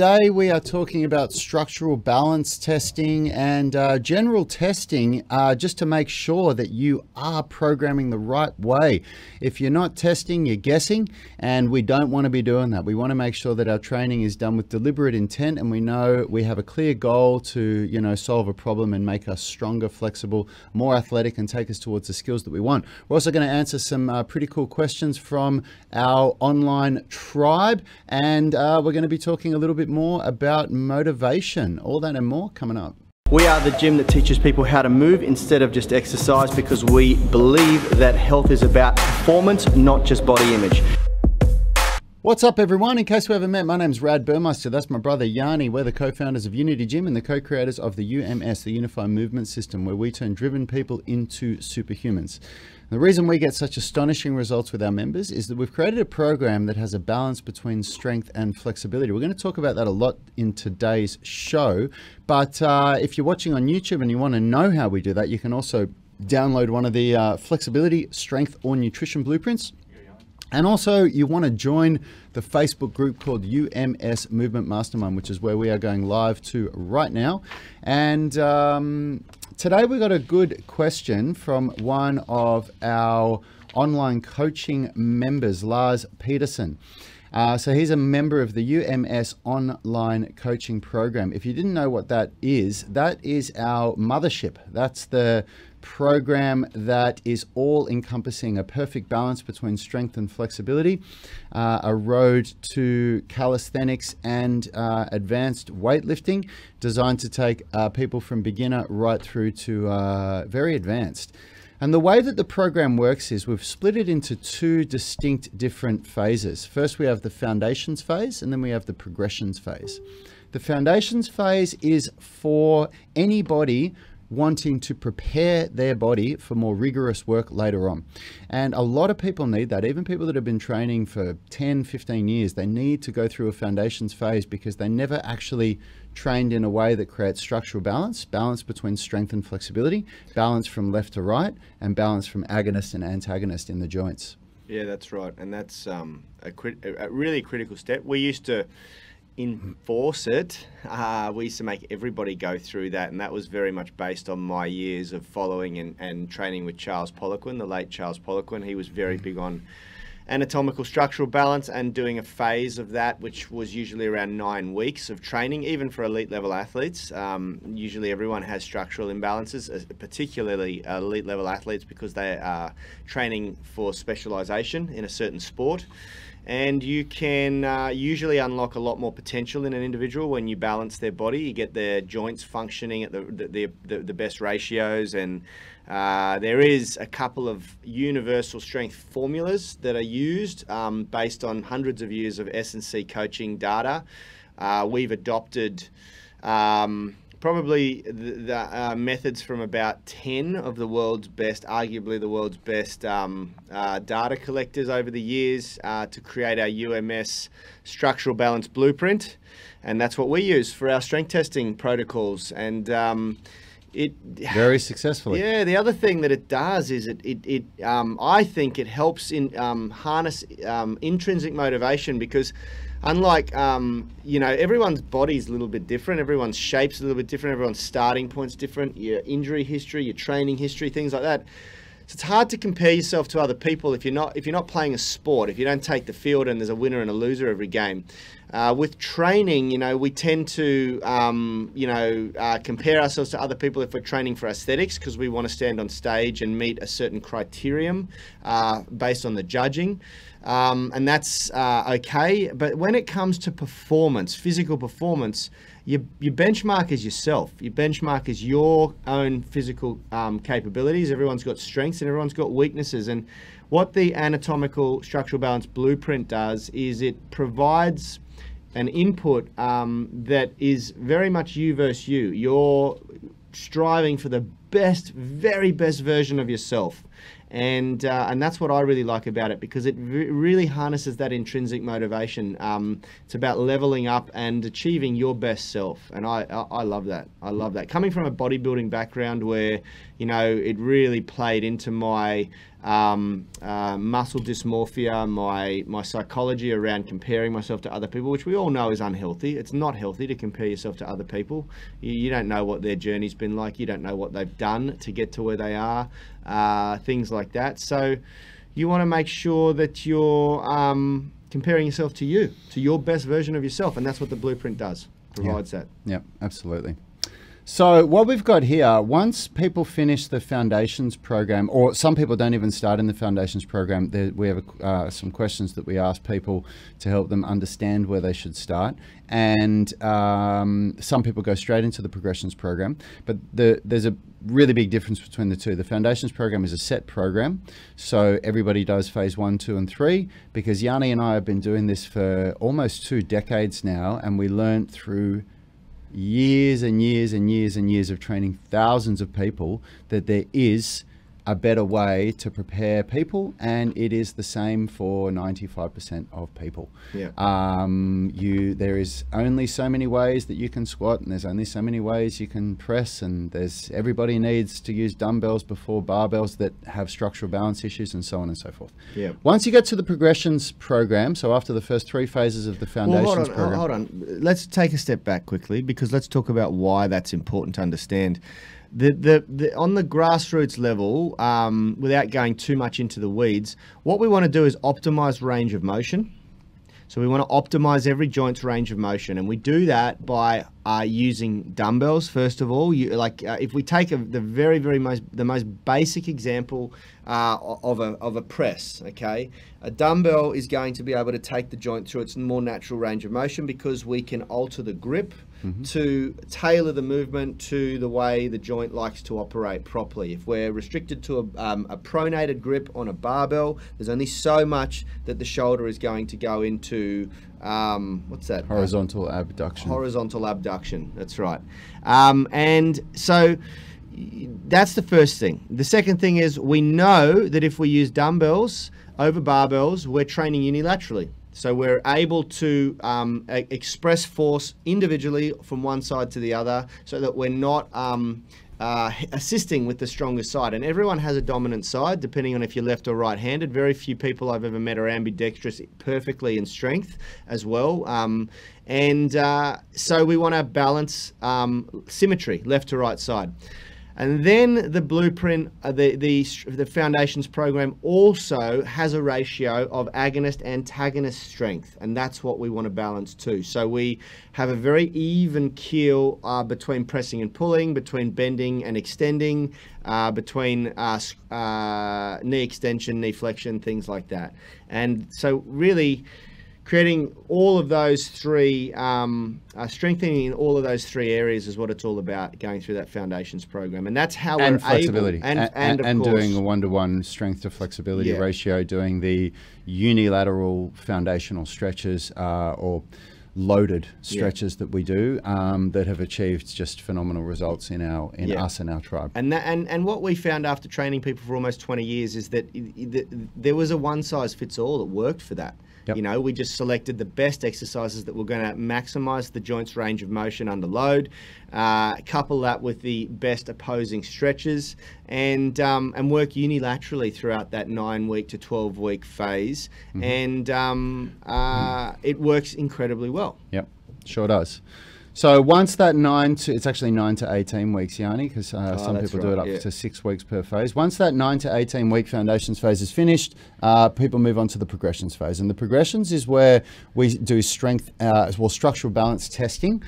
Today we are talking about structural balance testing and general testing just to make sure that you are programming the right way. If you're not testing, you're guessing, and we don't want to be doing that. We want to make sure that our training is done with deliberate intent, and we know we have a clear goal to, you know, solve a problem and make us stronger, flexible, more athletic, and take us towards the skills that we want. We're also going to answer some pretty cool questions from our online tribe, and we're going to be talking a little bit more about motivation, all that and more coming up. We are the gym that teaches people how to move instead of just exercise, because we believe that health is about performance, not just body image. What's up, everyone? In case we haven't met, my name's Rad Burmeister. That's my brother Yanni. We're the co-founders of Unity Gym and the co-creators of the UMS, the Unify Movement System, where we turn driven people into superhumans. The reason we get such astonishing results with our members is that we've created a program that has a balance between strength and flexibility. We're going to talk about that a lot in today's show, but if you're watching on YouTube and you want to know how we do that, you can also download one of the flexibility, strength, or nutrition blueprints. And also, you want to join the Facebook group called UMS Movement Mastermind, which is where we are going live to right now. And today we got a good question from one of our online coaching members, Lars Peterson. So he's a member of the UMS online coaching program. If you didn't know what that is our mothership. That's the program that is all encompassing, a perfect balance between strength and flexibility, a road to calisthenics and advanced weightlifting, designed to take people from beginner right through to very advanced. And the way that the program works is we've split it into two distinct different phases. First, we have the foundations phase, and then we have the progressions phase. The foundations phase is for anybody wanting to prepare their body for more rigorous work later on. And a lot of people need that. Even people that have been training for 10, 15 years, they need to go through a foundations phase because they never actually trained in a way that creates structural balance, balance between strength and flexibility, balance from left to right, and balance from agonist and antagonist in the joints. Yeah, that's right. And that's a really critical step. We used to enforce it. We used to make everybody go through that, and that was very much based on my years of following and training with Charles Poliquin, the late Charles Poliquin. He was very big on anatomical structural balance and doing a phase of that, which was usually around 9 weeks of training, even for elite level athletes. Usually everyone has structural imbalances, particularly elite level athletes, because they are training for specialization in a certain sport. And you can usually unlock a lot more potential in an individual when you balance their body. You get their joints functioning at the best ratios, and there is a couple of universal strength formulas that are used based on hundreds of years of S&C coaching data. We've adopted probably the methods from about 10 of the world's best, arguably the world's best data collectors over the years to create our UMS structural balance blueprint. And that's what we use for our strength testing protocols. And it very successfully. Yeah, the other thing that it does is it I think it helps in harness intrinsic motivation, because unlike, you know, everyone's body's a little bit different, everyone's shape's a little bit different, everyone's starting point's different, your injury history, your training history, things like that. So it's hard to compare yourself to other people if you're not playing a sport, if you don't take the field and there's a winner and a loser every game. With training, you know, we tend to, compare ourselves to other people if we're training for aesthetics, because we want to stand on stage and meet a certain criterion based on the judging. And that's okay. But when it comes to performance, physical performance, your benchmark is yourself. Your benchmark is your own physical capabilities. Everyone's got strengths and everyone's got weaknesses. And what the anatomical structural balance blueprint does is it provides an input that is very much you versus you. You're striving for the best, very best version of yourself. And that's what I really like about it, because it really harnesses that intrinsic motivation. It's about leveling up and achieving your best self, and I love that. I love that. Coming from a bodybuilding background where, you know, it really played into my muscle dysmorphia, my psychology around comparing myself to other people, which we all know is unhealthy. It's not healthy to compare yourself to other people. You don't know what their journey's been like. You don't know what they've done to get to where they are, things like that. So you want to make sure that you're comparing yourself to you, to your best version of yourself. And that's what the blueprint does, provides that. Yeah, absolutely. So what we've got here, once people finish the Foundations program, or some people don't even start in the Foundations program, we have some questions that we ask people to help them understand where they should start. And some people go straight into the Progressions program, but there's a really big difference between the two. The Foundations program is a set program, so everybody does phase 1, 2, and 3, because Yanni and I have been doing this for almost 2 decades now, and we learned through years and years and years and years of training thousands of people that there is a better way to prepare people, and it is the same for 95% of people. Yeah. There is only so many ways that you can squat, and there's only so many ways you can press, and everybody needs to use dumbbells before barbells that have structural balance issues, and so on and so forth. Yeah. Once you get to the Progressions program, so after the first 3 phases of the Foundations program. Hold on, let's take a step back quickly, because let's talk about why that's important to understand. On the grassroots level, without going too much into the weeds, what we want to do is optimize range of motion. So we want to optimize every joint's range of motion, and we do that by using dumbbells first of all. If we take the most basic example of a press, okay, a dumbbell is going to be able to take the joint through its more natural range of motion, because we can alter the grip. Mm-hmm. To tailor the movement to the way the joint likes to operate properly. If we're restricted to a pronated grip on a barbell, there's only so much that the shoulder is going to go into, what's that? Horizontal abduction. Horizontal abduction, that's right. And so that's the first thing. The second thing is, we know that if we use dumbbells over barbells, we're training unilaterally. So we're able to express force individually from one side to the other, so that we're not assisting with the stronger side. And everyone has a dominant side, depending on if you're left or right-handed. Very few people I've ever met are ambidextrous perfectly in strength as well. So we want to balance symmetry, left to right side. And then the blueprint, the Foundations program also has a ratio of agonist-antagonist strength, and that's what we want to balance too. So we have a very even keel between pressing and pulling, between bending and extending, between knee extension, knee flexion, things like that. And so really creating all of those three, strengthening in all of those three areas is what it's all about, going through that Foundations program. And that's how we're flexibility. Able, and course, doing a one-to-one strength to flexibility ratio, doing the unilateral foundational stretches or loaded stretches that we do that have achieved just phenomenal results in us and our tribe. And what we found after training people for almost 20 years is that there was a one-size-fits-all that worked for that. Yep. You know, we just selected the best exercises that were going to maximize the joint's range of motion under load, couple that with the best opposing stretches, and work unilaterally throughout that 9-week to 12-week phase. Mm-hmm. And it works incredibly well. Yep, sure does. So once that it's actually 9 to 18 weeks, Yanni, because some people do it up to 6 weeks per phase. Once that 9 to 18 week Foundations phase is finished, people move on to the Progressions phase. And the Progressions is where we do structural balance testing.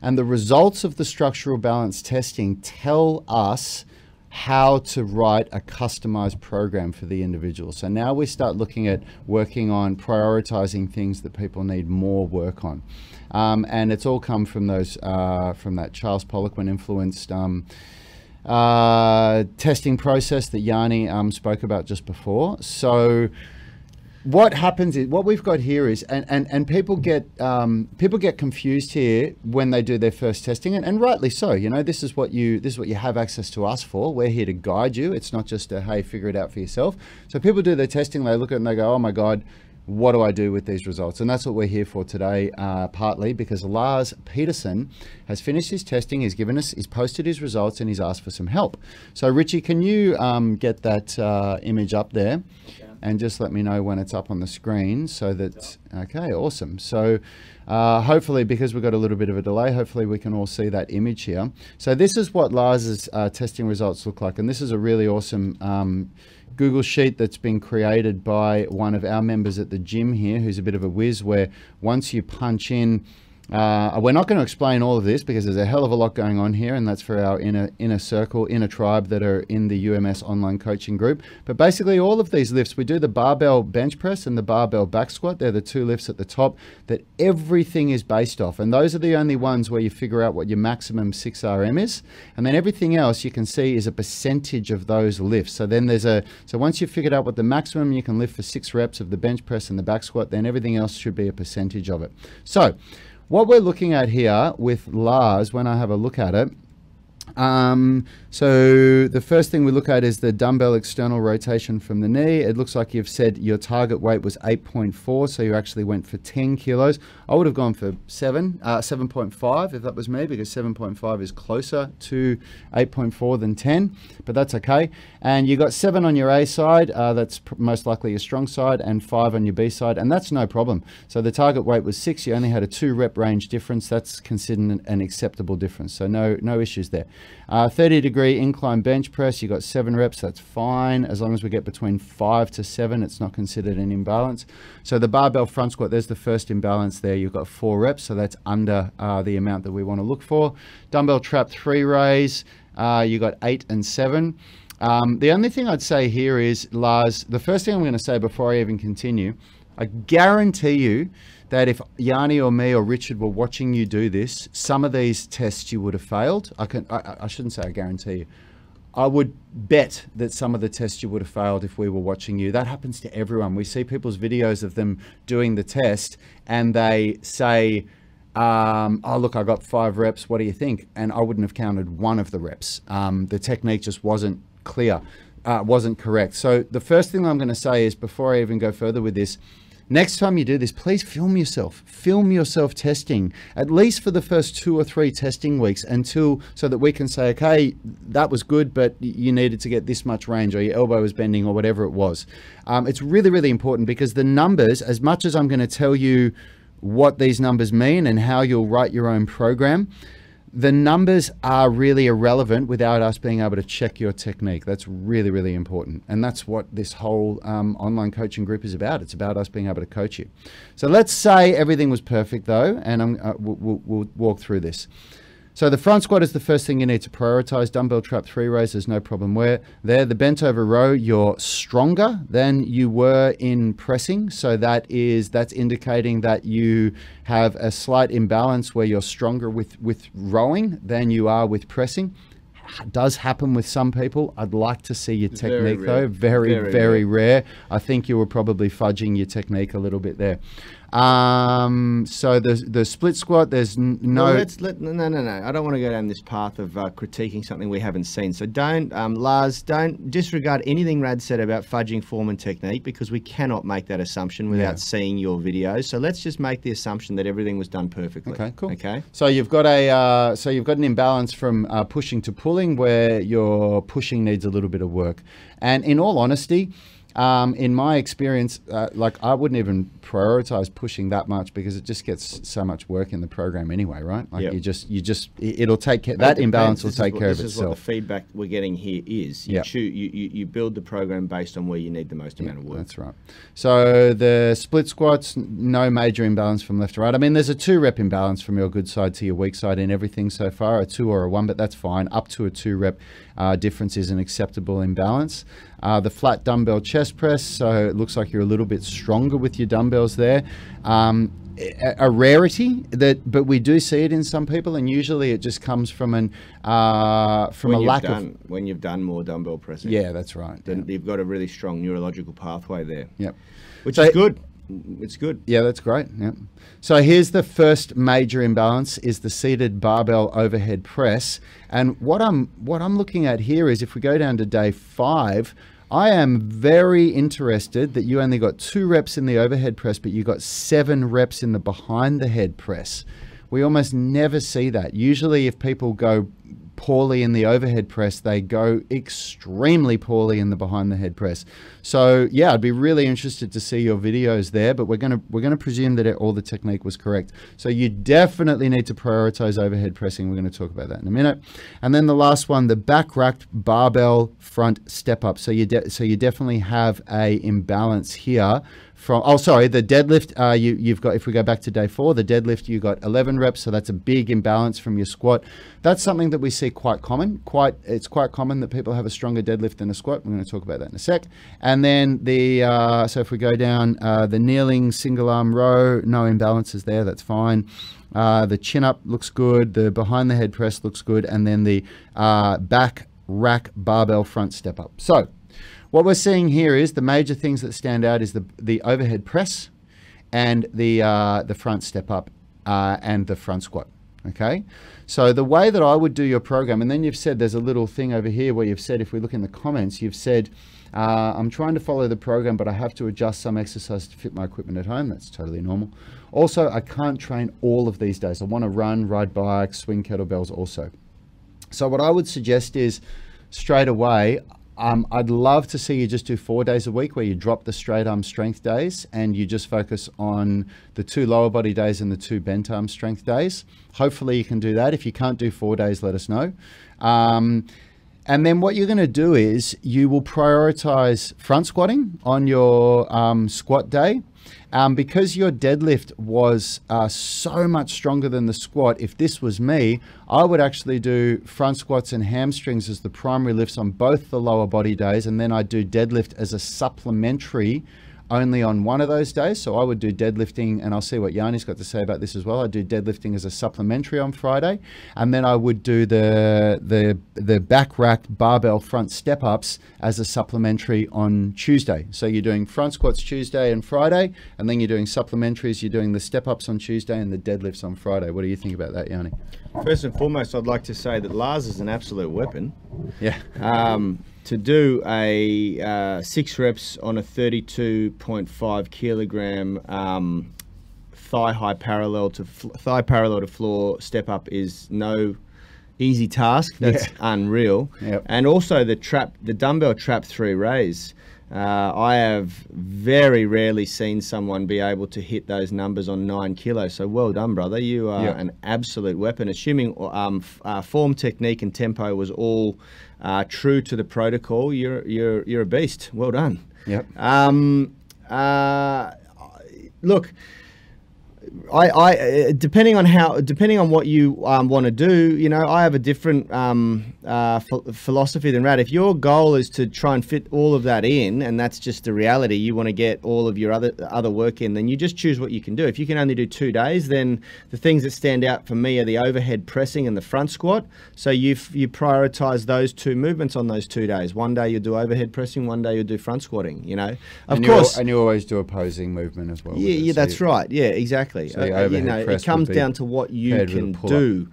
And the results of the structural balance testing tell us how to write a customized program for the individual. So now we start looking at working on prioritizing things that people need more work on. And it's all come from those from that Charles Poliquin influenced testing process that Yanni spoke about just before. So what happens is, what we've got here is, and people get confused here when they do their first testing, and rightly so. You know, this is what you have access to us for. We're here to guide you. It's not just a hey, figure it out for yourself. So people do their testing, they look at it and they go, oh my God, what do I do with these results? And that's what we're here for today, partly because Lars Peterson has finished his testing. He's given us, he's posted his results, and he's asked for some help. So Richie, can you get that image up there? Yeah. And just let me know when it's up on the screen so that, okay, awesome. So hopefully, because we've got a little bit of a delay, hopefully we can all see that image here. So this is what Lars's testing results look like. And this is a really awesome Google sheet that's been created by one of our members at the gym here, who's a bit of a whiz, where once you punch in, we're not going to explain all of this because there's a hell of a lot going on here, and that's for our inner circle, inner tribe that are in the UMS online coaching group. But basically all of these lifts, we do the barbell bench press and the barbell back squat. They're the two lifts at the top that everything is based off. And those are the only ones where you figure out what your maximum 6RM is. And then everything else you can see is a percentage of those lifts. So then there's a, so once you've figured out what the maximum you can lift for 6 reps of the bench press and the back squat, then everything else should be a percentage of it. So what we're looking at here with Lars, when I have a look at it, so the first thing we look at is the dumbbell external rotation from the knee. It looks like you've said your target weight was 8.4, so you actually went for 10 kilos. I would have gone for 7.5 if that was me, because 7.5 is closer to 8.4 than 10, but that's okay. And you got 7 on your A side, that's most likely your strong side, and 5 on your B side, and that's no problem. So the target weight was 6, you only had a 2 rep range difference. That's considered an acceptable difference, so no issues there. 30 degree incline bench press, you got 7 reps, that's fine. As long as we get between 5 to 7, it's not considered an imbalance. So the barbell front squat, there's the first imbalance there. You've got 4 reps, so that's under the amount that we want to look for. Dumbbell trap 3 raise, you got 8 and 7. The only thing I'd say here is, Lars, the first thing I'm going to say before I even continue, I guarantee you that if Yanni or me or Richard were watching you do this, some of these tests you would have failed. I shouldn't say I guarantee you. I would bet that some of the tests you would have failed if we were watching you. That happens to everyone. We see people's videos of them doing the test and they say, oh, look, I got 5 reps. What do you think? And I wouldn't have counted one of the reps. The technique just wasn't clear, wasn't correct. So the first thing I'm going to say is, before I even go further with this, next time you do this, please film yourself. Film yourself testing, at least for the first 2 or 3 testing weeks, until, so that we can say, okay, that was good, but you needed to get this much range, or your elbow was bending, or whatever it was. It's really, really important, because the numbers, as much as I'm going to tell you what these numbers mean and how you'll write your own program, the numbers are really irrelevant without us being able to check your technique. That's really, really important. And that's what this whole online coaching group is about. It's about us being able to coach you. So let's say everything was perfect though, and we'll walk through this. So the front squat is the first thing you need to prioritize. Dumbbell trap 3 raise, there's no problem there. The bent over row, you're stronger than you were in pressing. So that's indicating that you have a slight imbalance where you're stronger with rowing than you are with pressing. Does happen with some people. I'd like to see your technique though. Very, very rare. I think you were probably fudging your technique a little bit there. So the split squat, there's no... Well, no. I don't want to go down this path of critiquing something we haven't seen. So don't, Lars, don't disregard anything Rad said about fudging form and technique, because we cannot make that assumption without seeing your videos. So let's just make the assumption that everything was done perfectly. Okay, cool. Okay. So you've got a, an imbalance from pushing to pulling, where your pushing needs a little bit of work. And in all honesty, in my experience, like, I wouldn't even prioritize pushing that much, because it just gets so much work in the program anyway, right? Like it'll take care, that imbalance will take care of itself. This is what the feedback we're getting here is. You build the program based on where you need the most amount of work. That's right. So the split squats, no major imbalance from left to right. I mean, there's a 2 rep imbalance from your good side to your weak side in everything so far, a 2 or a 1, but that's fine. Up to a 2 rep difference is an acceptable imbalance. The flat dumbbell chest press, so it looks like you're a little bit stronger with your dumbbells there. A rarity that, but we do see it in some people, and usually it just comes from an when you've done more dumbbell pressing. Yeah, that's right. Then you've got a really strong neurological pathway there. Yep, which is good. It's good. Yeah, that's great. Yeah. So here's the first major imbalance, is the seated barbell overhead press. And what I'm looking at here is, if we go down to day 5, I am very interested that you only got 2 reps in the overhead press, but you got 7 reps in the behind the head press. We almost never see that. Usually if people go poorly in the overhead press, they go extremely poorly in the behind the head press. So yeah, I'd be really interested to see your videos there, but we're going to presume that all the technique was correct. So you definitely need to prioritize overhead pressing. We're going to talk about that in a minute. And then the last one, the back rack barbell front step up. So you definitely have a imbalance here. From, oh, sorry, the deadlift, you've got, if we go back to day 4, the deadlift, you got 11 reps. So that's a big imbalance from your squat. That's something that we see quite common. It's quite common that people have a stronger deadlift than a squat. We're going to talk about that in a sec. And then the, so if we go down, the kneeling single arm row, no imbalances there. That's fine. The chin up looks good. The behind the head press looks good. And then the back rack barbell front step up. So what we're seeing here is the major things that stand out is the overhead press and the front step up and the front squat. Okay, so the way that I would do your program, and then you've said there's a little thing over here where you've said, if we look in the comments, you've said, I'm trying to follow the program, but I have to adjust some exercise to fit my equipment at home. That's totally normal. Also, I can't train all of these days. I want to run, ride bikes, swing kettlebells also. So what I would suggest is straight away, I'd love to see you just do 4 days a week where you drop the straight arm strength days and you just focus on the 2 lower body days and the 2 bent arm strength days. Hopefully you can do that. If you can't do 4 days, let us know. And then what you're going to do is you will prioritize front squatting on your squat day. Because your deadlift was so much stronger than the squat, if this was me, I would actually do front squats and hamstrings as the primary lifts on both the lower body days, and then I'd do deadlift as a supplementary only on one of those days. So I would do deadlifting, and I'll see what Yanni's got to say about this as well. I do deadlifting as a supplementary on Friday, and then I would do the back rack barbell front step ups as a supplementary on Tuesday. So you're doing front squats Tuesday and Friday, and then you're doing supplementaries. You're doing the step ups on Tuesday and the deadlifts on Friday. What do you think about that, Yanni? First and foremost, I'd like to say that Lars is an absolute weapon. Yeah. To do a 6 reps on a 32.5 kilogram thigh parallel to floor step up is no easy task. That's unreal. Yep. And also the dumbbell trap 3 raise. I have very rarely seen someone be able to hit those numbers on 9 kilos. So well done, brother. You are an absolute weapon. Assuming form, technique, and tempo was all true to the protocol, you're a beast. Well done. Yep. Look, I depending on what you want to do, you know, I have a different philosophy than Rad. If your goal is to try and fit all of that in, and that's just the reality, you want to get all of your other work in, then you just choose what you can do. If you can only do 2 days, then the things that stand out for me are the overhead pressing and the front squat. So you prioritize those 2 movements on those 2 days. One day you'll do overhead pressing, one day you'll do front squatting. You know, of course, and you always do opposing movement as well. Yeah, that's right. Yeah, exactly. So you know, it comes down to what you can do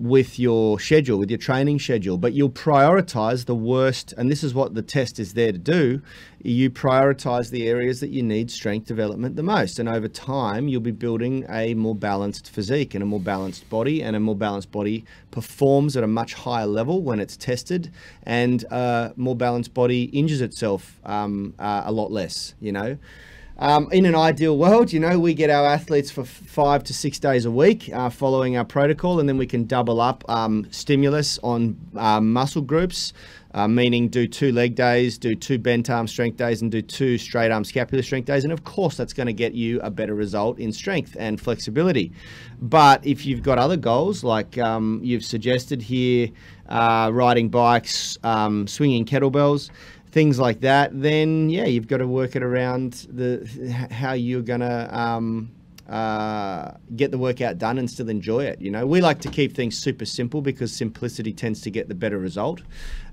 with your schedule, with your training schedule. But you'll prioritize the worst, and this is what the test is there to do. You prioritize the areas that you need strength development the most, and over time you'll be building a more balanced physique and a more balanced body, and a more balanced body performs at a much higher level when it's tested, and a more balanced body injures itself a lot less, you know. In an ideal world, you know, we get our athletes for 5 to 6 days a week following our protocol, and then we can double up stimulus on muscle groups, meaning do 2 leg days, do 2 bent arm strength days, and do 2 straight arm scapular strength days. And of course, that's going to get you a better result in strength and flexibility. But if you've got other goals, like you've suggested here, riding bikes, swinging kettlebells, things like that, then yeah, you've got to work it around how you're gonna get the workout done and still enjoy it. You know, we like to keep things super simple because simplicity tends to get the better result.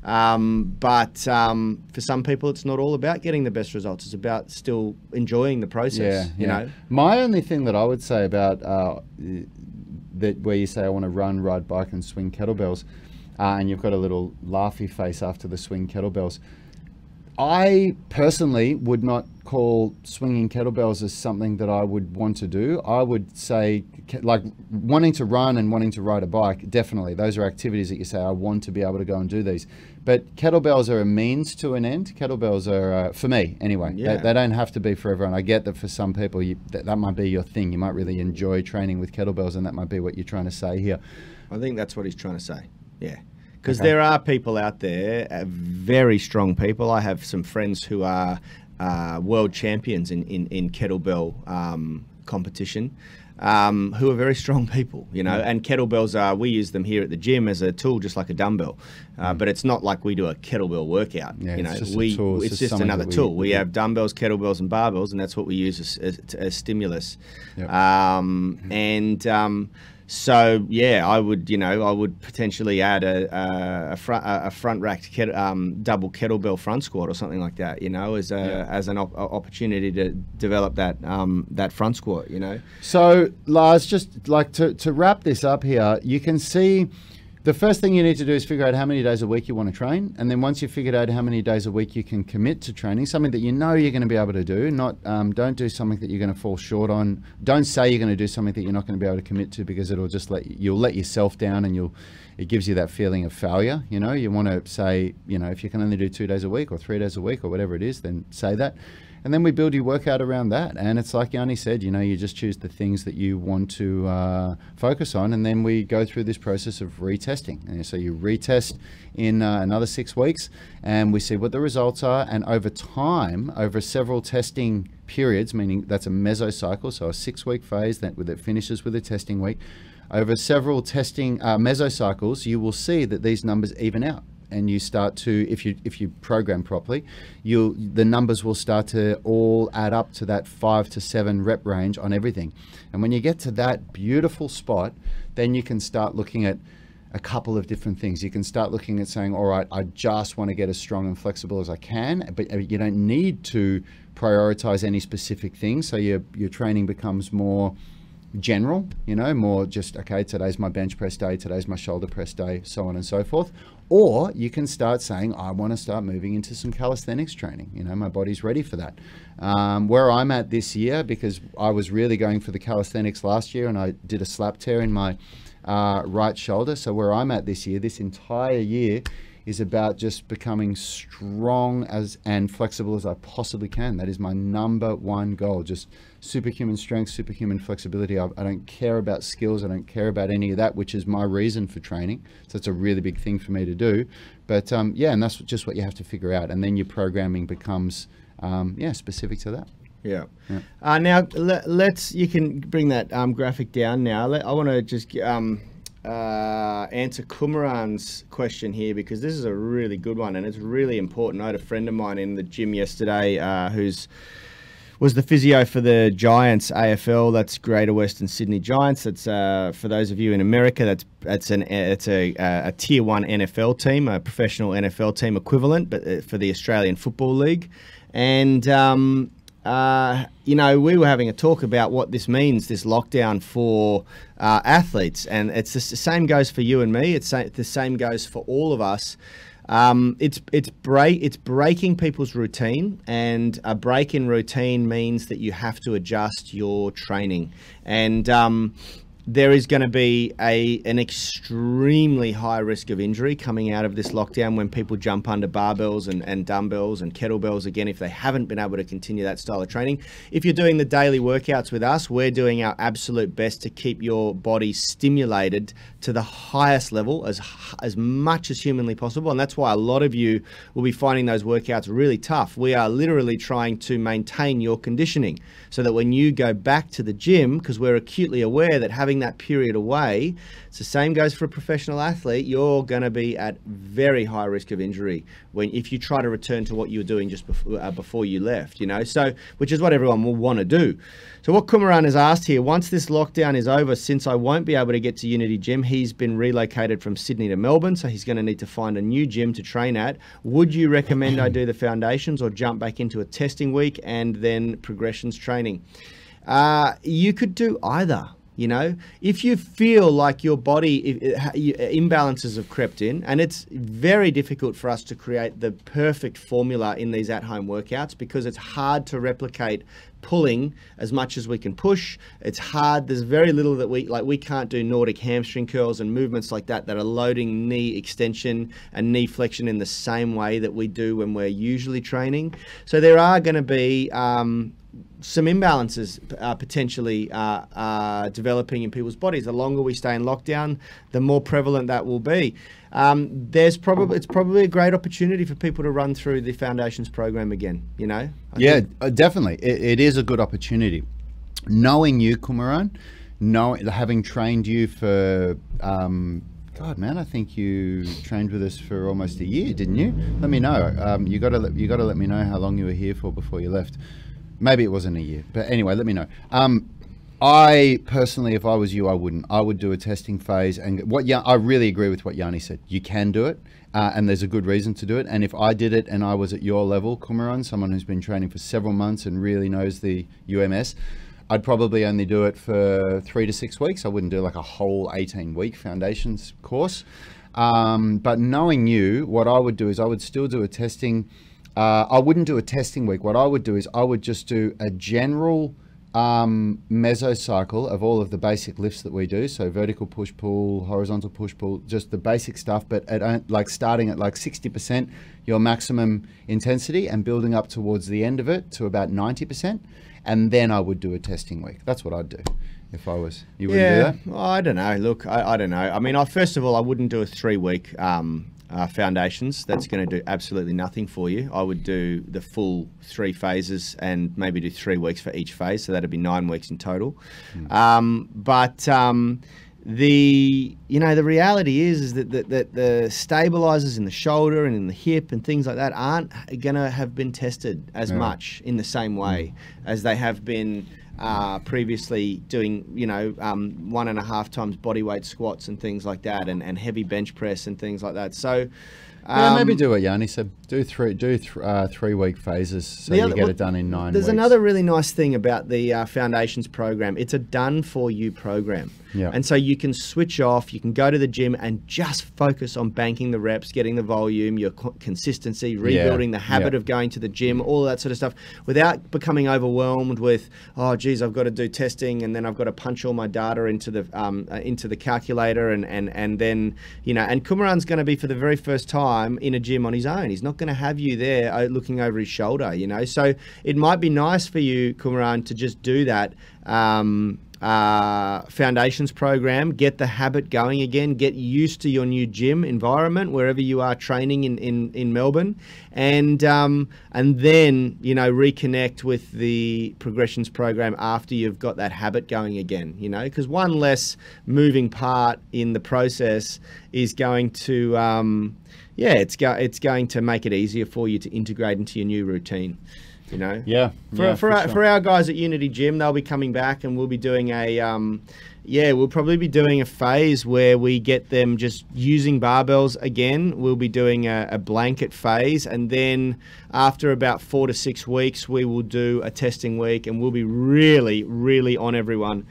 But for some people, it's not all about getting the best results. It's about still enjoying the process. Yeah, you know. My only thing that I would say about that, where you say I want to run, ride bike, and swing kettlebells, and you've got a little laughy face after the swing kettlebells. I personally would not call swinging kettlebells as something that I would want to do. I would say, like, wanting to run and wanting to ride a bike, definitely. Those are activities that you say, I want to be able to go and do these. But kettlebells are a means to an end. Kettlebells are, for me anyway, they don't have to be for everyone. I get that for some people, that might be your thing. You might really enjoy training with kettlebells, and that might be what you're trying to say here. I think that's what he's trying to say, yeah. Because there are people out there, very strong people. I have some friends who are world champions in kettlebell competition, who are very strong people, you know. And kettlebells are, we use them here at the gym as a tool, just like a dumbbell. But it's not like we do a kettlebell workout, you know. It's just another tool. We have dumbbells, kettlebells, and barbells, and that's what we use as stimulus. Yep. So yeah, I would, you know, I would potentially add a front rack double kettlebell front squat or something like that, you know, as a as an opportunity to develop that that front squat, you know. So Lars, just like to wrap this up here, you can see the first thing you need to do is figure out how many days a week you want to train, and then once you've figured out how many days a week you can commit to training, something that you know you're going to be able to do, not don't do something that you're going to fall short on. Don't say you're going to do something that you're not going to be able to commit to, because it'll just you'll let yourself down, and it gives you that feeling of failure. You know, you want to say, you know, if you can only do 2 days a week or 3 days a week or whatever it is, then say that. And then we build your workout around that. And it's like Yanni said, you know, you just choose the things that you want to focus on. And then we go through this process of retesting. And so you retest in another 6 weeks, and we see what the results are. And over time, over several testing periods, meaning that's a mesocycle, so a 6 week phase that finishes with a testing week. Over several testing mesocycles, you will see that these numbers even out. And you start to, if you program properly, the numbers will start to all add up to that 5 to 7 rep range on everything. And when you get to that beautiful spot, then you can start looking at a couple of different things. You can start looking at saying, all right, I just want to get as strong and flexible as I can, but you don't need to prioritize any specific thing. So your training becomes more general, you know, more just, okay, today's my bench press day, today's my shoulder press day, so on and so forth. Or you can start saying, I want to start moving into some calisthenics training. You know, my body's ready for that. Where I'm at this year, because I was really going for the calisthenics last year, and I did a slap tear in my right shoulder. So where I'm at this year, this entire year, is about just becoming strong and flexible as I possibly can. That is my #1 goal, just superhuman strength, superhuman flexibility. I don't care about skills, I don't care about any of that, which is my reason for training. So it's a really big thing for me to do. But yeah, and that's just what you have to figure out. And then your programming becomes, yeah, specific to that. Yeah. Now let's, you can bring that graphic down now. I want to just, answer Kumaran's question here, because this is a really good one and it's really important. I had a friend of mine in the gym yesterday who was the physio for the Giants AFL. That's Greater Western Sydney Giants. That's for those of you in America, it's a Tier 1 NFL team, a professional NFL team equivalent, but for the Australian Football League. And you know, we were having a talk about what this means, this lockdown for athletes, and it's just the same goes for you and me. It's the same goes for all of us. It's breaking people's routine, and a break in routine means that you have to adjust your training. And there is going to be an extremely high risk of injury coming out of this lockdown when people jump under barbells and dumbbells and kettlebells again, if they haven't been able to continue that style of training. If you're doing the daily workouts with us, we're doing our absolute best to keep your body stimulated to the highest level as much as humanly possible. And that's why a lot of you will be finding those workouts really tough. We are literally trying to maintain your conditioning so that when you go back to the gym, because we're acutely aware that having that period away, it's the same goes for a professional athlete, you're going to be at very high risk of injury if you try to return to what you were doing just before you left, you know. So, which is what everyone will want to do. So what Kumaran has asked here, once this lockdown is over, since I won't be able to get to Unity Gym, he's been relocated from Sydney to Melbourne, so he's going to need to find a new gym to train at. Would you recommend I do the foundations or jump back into a testing week and then progressions training? You could do either. You know, if you feel like your body imbalances have crept in, and it's very difficult for us to create the perfect formula in these at-home workouts because it's hard to replicate pulling as much as we can push. It's hard. There's very little that we can't do Nordic hamstring curls and movements like that that are loading knee extension and knee flexion in the same way that we do when we're usually training. So there are going to be some imbalances potentially developing in people's bodies. The longer we stay in lockdown, the more prevalent that will be. It's probably a great opportunity for people to run through the Foundations program again, you know? Yeah, definitely. It is a good opportunity. Knowing you, Kumaran, having trained you for, God, man, I think you trained with us for almost a year, didn't you? Let me know. You gotta let me know how long you were here for before you left. Maybe it wasn't a year, but anyway, let me know. I personally, if I was you, I wouldn't. I would do a testing phase, and I really agree with what Yanni said. You can do it, and there's a good reason to do it. And if I did it and I was at your level, Kumaran, someone who's been training for several months and really knows the UMS, I'd probably only do it for 3 to 6 weeks. I wouldn't do like a whole 18-week foundations course. But knowing you, what I would do is I would still do a testing. I wouldn't do a testing week. What I would do is I would just do a general mesocycle of all of the basic lifts that we do. So vertical push pull, horizontal push pull, just the basic stuff, but at like starting at like 60%, your maximum intensity, and building up towards the end of it to about 90%. And then I would do a testing week. That's what I'd do. If I was, you wouldn't do that? Well, I don't know. Look, I don't know. I mean, first of all, I wouldn't do a 3-week foundations. That's going to do absolutely nothing for you. I would do the full 3 phases and maybe do 3 weeks for each phase. So that'd be 9 weeks in total. Mm. The reality is that the stabilizers in the shoulder and in the hip and things like that aren't going to have been tested as much in the same way as they have been previously, doing 1.5 times body weight squats and things like that, and heavy bench press and things like that. So maybe do what Yanni said. Do three-week phases, so you get it done in 9 weeks. There's another really nice thing about the Foundations program. It's a done-for-you program. Yeah. And so you can switch off. You can go to the gym and just focus on banking the reps, getting the volume, your consistency, rebuilding the habit of going to the gym, all that sort of stuff, without becoming overwhelmed with, oh, geez, I've got to do testing, and then I've got to punch all my data into the calculator, and then, you know. And Kumaran's going to be, for the very first time, in a gym on his own. He's not going to have you there looking over his shoulder, you know. So it might be nice for you, Kumaran, to just do that Foundations program, get the habit going again, get used to your new gym environment wherever you are training in Melbourne, and then, you know, reconnect with the progressions program after you've got that habit going again, you know, because one less moving part in the process is going to it's going to make it easier for you to integrate into your new routine. You know, for our guys at Unity Gym, they'll be coming back, and we'll be doing a phase where we get them just using barbells again. We'll be doing a blanket phase, and then after about 4 to 6 weeks, we will do a testing week, and we'll be really, really on everyone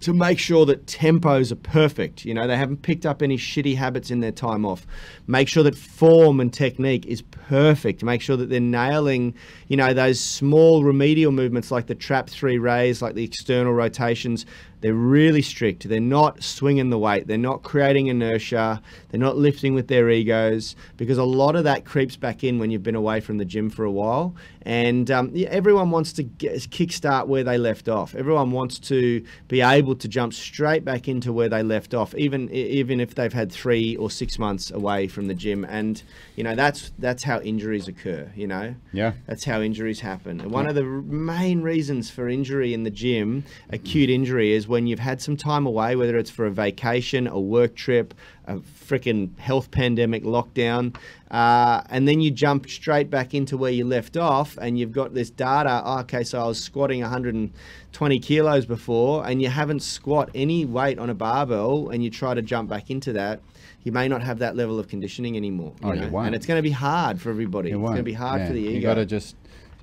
to make sure that tempos are perfect. You know, they haven't picked up any shitty habits in their time off. Make sure that form and technique is perfect. Make sure that they're nailing, you know, those small remedial movements like the trap 3 raise, like the external rotations. They're really strict. They're not swinging the weight. They're not creating inertia. They're not lifting with their egos, because a lot of that creeps back in when you've been away from the gym for a while. And everyone wants to kickstart where they left off. Everyone wants to be able to jump straight back into where they left off, even if they've had 3 or 6 months away from the gym. And, you know, that's how injuries occur, you know? Yeah. That's how injuries happen. And one of the main reasons for injury in the gym, acute injury, is when you've had some time away, whether it's for a vacation, a work trip, a freaking health pandemic lockdown, and then you jump straight back into where you left off, and you've got this data, okay, so I was squatting 120 kilos before, and you haven't squat any weight on a barbell, and you try to jump back into that, you may not have that level of conditioning anymore. You won't. And it's going to be hard for everybody. It's going to be hard for the ego. You got to just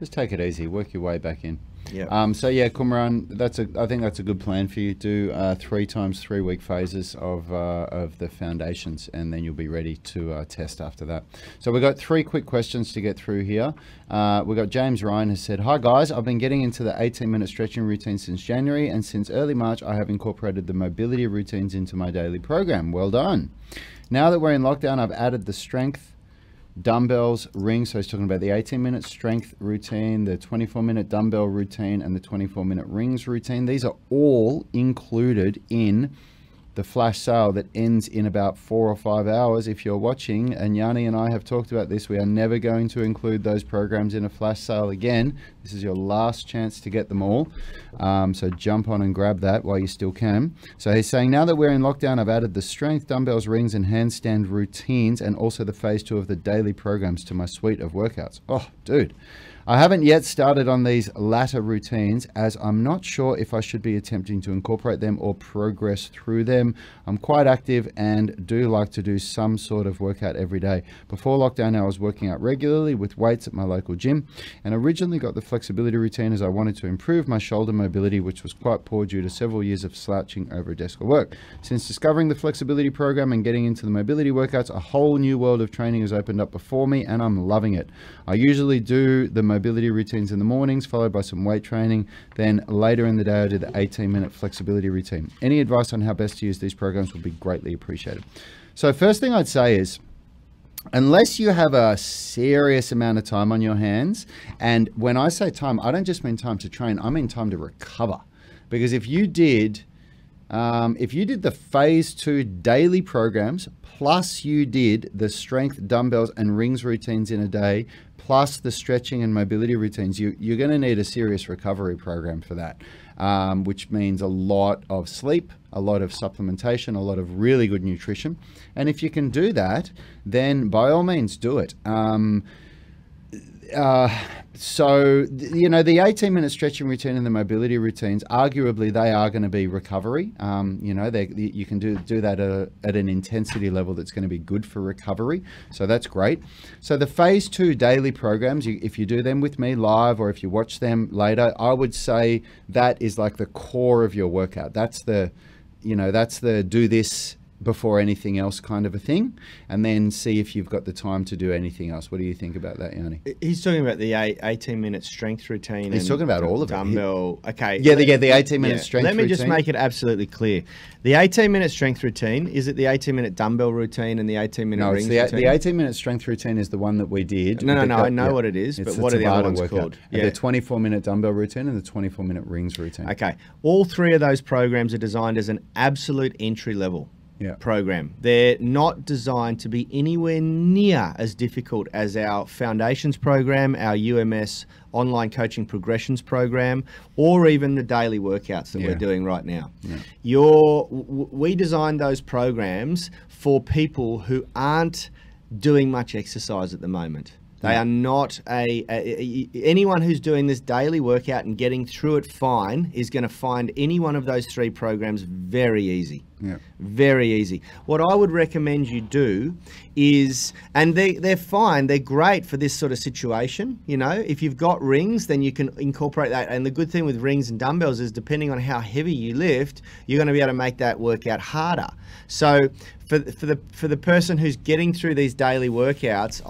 take it easy, work your way back in. Yeah. So yeah, Kumaran, that's a, I think that's a good plan for you. Do 3 times 3 week phases of the foundations, and then you'll be ready to test after that. So we've got 3 quick questions to get through here. We've got James Ryan has said, hi guys, I've been getting into the 18-minute stretching routine since January, and since early March, I have incorporated the mobility routines into my daily program. Well done. Now that we're in lockdown, I've added the strength, dumbbells, rings. So he's talking about the 18-minute strength routine, the 24-minute dumbbell routine, and the 24-minute rings routine. These are all included in the flash sale that ends in about 4 or 5 hours. If you're watching, and Yanni and I have talked about this, we are never going to include those programs in a flash sale again. This is your last chance to get them all. So jump on and grab that while you still can. So he's saying, now that we're in lockdown, I've added the strength, dumbbells, rings, and handstand routines, and also the phase 2 of the daily programs to my suite of workouts. Oh, dude. I haven't yet started on these latter routines, as I'm not sure if I should be attempting to incorporate them or progress through them. I'm quite active and do like to do some sort of workout every day. Before lockdown, I was working out regularly with weights at my local gym, and originally got the flexibility routine as I wanted to improve my shoulder mobility, which was quite poor due to several years of slouching over a desk at work. Since discovering the flexibility program and getting into the mobility workouts, a whole new world of training has opened up before me, and I'm loving it. I usually do the mobility routines in the mornings, followed by some weight training. Then later in the day, I do the 18-minute flexibility routine. Any advice on how best to use these programs would be greatly appreciated. So first thing I'd say is, unless you have a serious amount of time on your hands, and when I say time, I don't just mean time to train, I mean time to recover. Because if you did the phase 2 daily programs, plus you did the strength, dumbbells, and rings routines in a day, plus the stretching and mobility routines, you're going to need a serious recovery program for that, which means a lot of sleep, a lot of supplementation, a lot of really good nutrition. And if you can do that, then by all means do it. So, you know, the 18-minute stretching routine and the mobility routines, arguably they are going to be recovery. You know, you can do that at an intensity level that's going to be good for recovery. So that's great. So the phase 2 daily programs, if you do them with me live, or if you watch them later, I would say that is like the core of your workout. That's the, you know, that's the do this before anything else kind of a thing, and then see if you've got the time to do anything else. What do you think about that, Yanni? He's talking about the 18-minute strength routine. He's talking about all of it. Dumbbell. Okay. Yeah, the 18-minute strength routine. Let me just make it absolutely clear. The 18-minute strength routine, is it the 18-minute dumbbell routine and the 18-minute rings routine? No, the 18-minute strength routine is the one that we did. No, I know what it is, but what are the other ones called? Yeah. The 24-minute dumbbell routine and the 24-minute rings routine. Okay. All 3 of those programs are designed as an absolute entry level. Yeah. Program. They're not designed to be anywhere near as difficult as our foundations program, our UMS online coaching progressions program, or even the daily workouts that we're doing right now. Yeah. We designed those programs for people who aren't doing much exercise at the moment. They are not anyone who's doing this daily workout and getting through it fine is going to find any one of those 3 programs very easy. Yeah. Very easy. What I would recommend you do is, and they're fine, they're great for this sort of situation. You know, if you've got rings, then you can incorporate that. And the good thing with rings and dumbbells is, depending on how heavy you lift, you're going to be able to make that workout harder. So for the person who's getting through these daily workouts,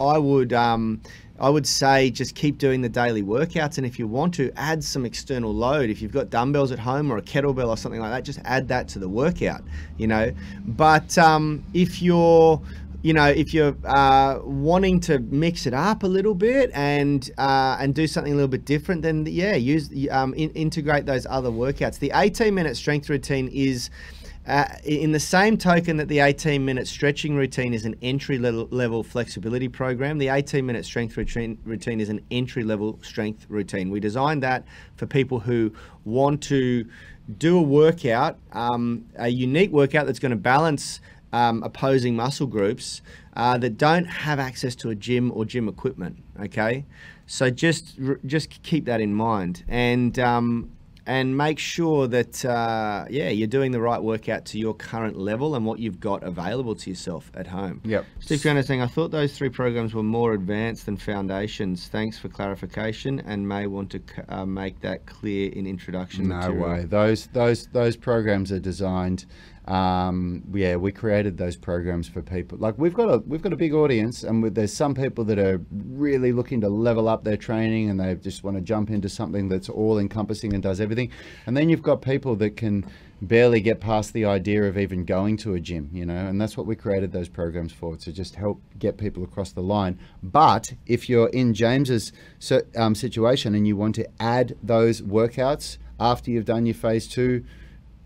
I would say just keep doing the daily workouts, and if you want to, add some external load. If you've got dumbbells at home or a kettlebell or something like that, just add that to the workout, you know. But if you're wanting to mix it up a little bit and do something a little bit different, then yeah, integrate those other workouts. The 18-minute strength routine is, in the same token that the 18-minute stretching routine is an entry-level flexibility program, the 18-minute strength routine is an entry-level strength routine. We designed that for people who want to do a workout, a unique workout that's going to balance opposing muscle groups that don't have access to a gym or gym equipment, okay? So just keep that in mind. And and make sure that, yeah, you're doing the right workout to your current level and what you've got available to yourself at home. Yep. Steve Jonas saying, I thought those three programs were more advanced than foundations. Thanks for clarification and may want to make that clear in introduction material. No way. Those programs are designed. Yeah, we created those programs for people. Like we've got a big audience, and there's some people that are really looking to level up their training, and they just want to jump into something that's all encompassing and does everything. And then you've got people that can barely get past the idea of even going to a gym, you know, and that's what we created those programs for, to just help get people across the line. But if you're in James's situation and you want to add those workouts after you've done your phase 2,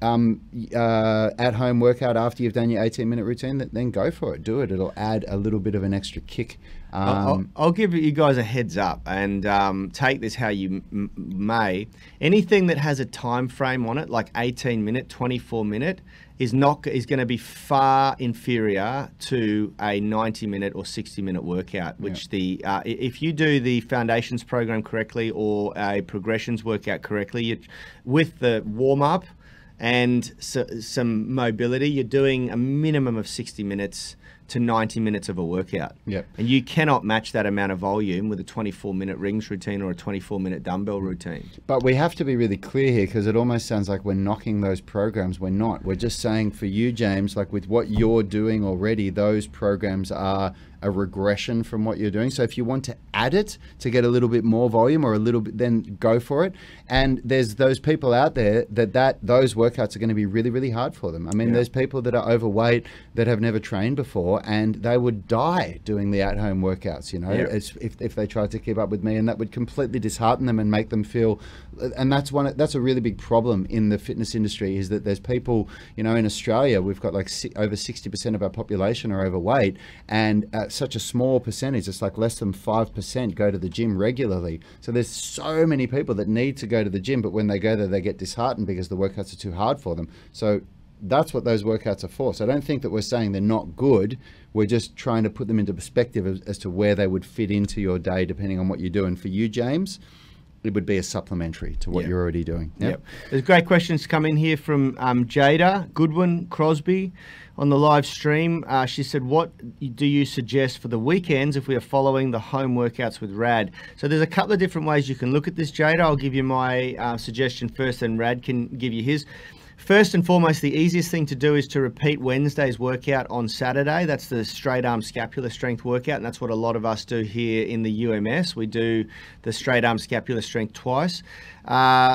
at-home workout after you've done your 18-minute routine, then go for it. Do it. It'll add a little bit of an extra kick. I'll give you guys a heads up, and take this how you may. Anything that has a time frame on it, like 18-minute, 24-minute, is going to be far inferior to a 90-minute or 60-minute workout. Which if you do the foundations program correctly or a progressions workout correctly, with the warm-up and some mobility, you're doing a minimum of 60 minutes to 90 minutes of a workout. Yep. And you cannot match that amount of volume with a 24-minute rings routine or a 24-minute dumbbell routine. But we have to be really clear here, because it almost sounds like we're knocking those programs. We're not. We're just saying for you, James, like with what you're doing already, those programs are a regression from what you're doing. So if you want to add it to get a little bit more volume or a little bit, then go for it. And there's those people out there that those workouts are going to be really, really hard for them. I mean, there's people that are overweight that have never trained before, and they would die doing the at-home workouts, you know, if they tried to keep up with me, and that would completely dishearten them and make them feel. And that's a really big problem in the fitness industry, is that there's people, you know, in Australia, we've got like over 60% of our population are overweight, and such a small percentage, it's like less than 5% go to the gym regularly. So there's so many people that need to go to the gym, but when they go there, they get disheartened because the workouts are too hard for them. So that's what those workouts are for. So I don't think that we're saying they're not good. We're just trying to put them into perspective as to where they would fit into your day, depending on what you do. And for you, James, it would be a supplementary to what you're already doing. Yep. There's great questions come in here from Jada Goodwin-Crosby on the live stream. She said, what do you suggest for the weekends if we are following the home workouts with Rad? So there's a couple of different ways you can look at this, Jada. I'll give you my suggestion first, and Rad can give you his. First and foremost, the easiest thing to do is to repeat Wednesday's workout on Saturday. That's the straight arm scapular strength workout, and that's what a lot of us do here in the UMS. We do the straight arm scapular strength twice.